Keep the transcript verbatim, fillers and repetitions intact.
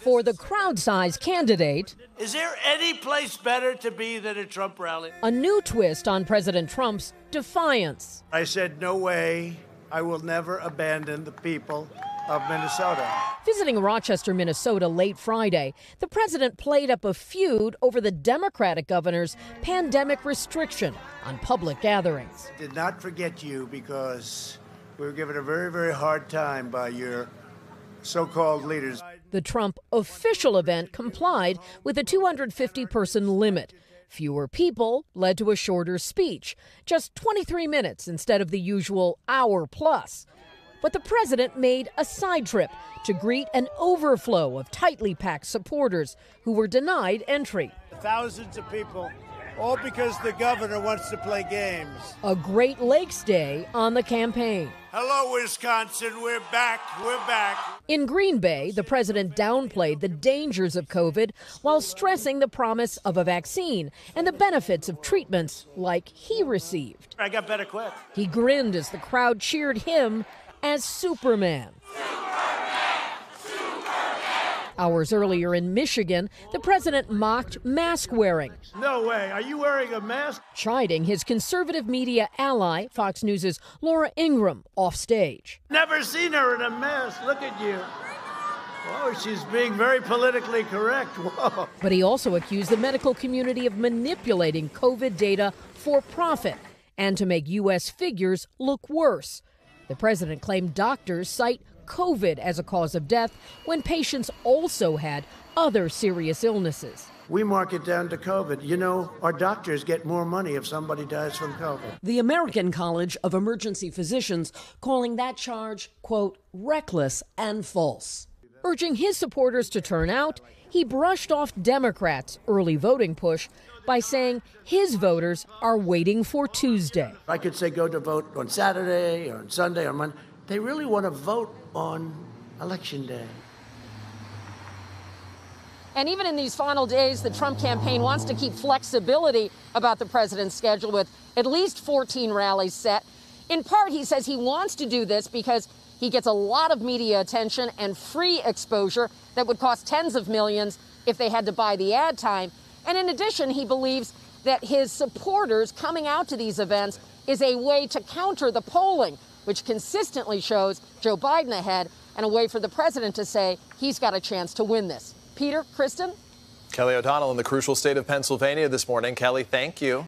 for the crowd-size candidate. Is there any place better to be than a Trump rally? A new twist on President Trump's defiance. I said, no way. I will never abandon the people of Minnesota. Visiting Rochester, Minnesota late Friday, the president played up a feud over the Democratic governor's pandemic restriction on public gatherings. Did not forget you because we were given a very, very hard time by your so-called leaders. The Trump official event complied with a two hundred fifty person limit. Fewer people led to a shorter speech, just twenty-three minutes instead of the usual hour plus. But the president made a side trip to greet an overflow of tightly packed supporters who were denied entry. Thousands of people, all because the governor wants to play games. A Great Lakes Day on the campaign. Hello, Wisconsin. We're back. We're back. In Green Bay, the president downplayed the dangers of COVID while stressing the promise of a vaccine and the benefits of treatments like he received. I got better quick. He grinned as the crowd cheered him as Superman. Superman! Superman! Hours earlier in Michigan, the president mocked mask wearing. No way, are you wearing a mask? Chiding his conservative media ally, Fox News's Laura Ingram, off stage. Never seen her in a mask, look at you. Oh, she's being very politically correct. Whoa. But he also accused the medical community of manipulating COVID data for profit and to make U S figures look worse. The president claimed doctors cite COVID as a cause of death when patients also had other serious illnesses. We mark it down to COVID. You know, our doctors get more money if somebody dies from COVID. The American College of Emergency Physicians calling that charge, quote, reckless and false. Urging his supporters to turn out, he brushed off Democrats' early voting push by saying his voters are waiting for Tuesday. I could say go to vote on Saturday or on Sunday or Monday. They really want to vote on Election Day. And even in these final days, the Trump campaign wants to keep flexibility about the president's schedule with at least fourteen rallies set. In part, he says he wants to do this because he gets a lot of media attention and free exposure that would cost tens of millions if they had to buy the ad time. And in addition, he believes that his supporters coming out to these events is a way to counter the polling, which consistently shows Joe Biden ahead, and a way for the president to say he's got a chance to win this. Peter, Kristen? Kelly O'Donnell in the crucial state of Pennsylvania this morning. Kelly, thank you.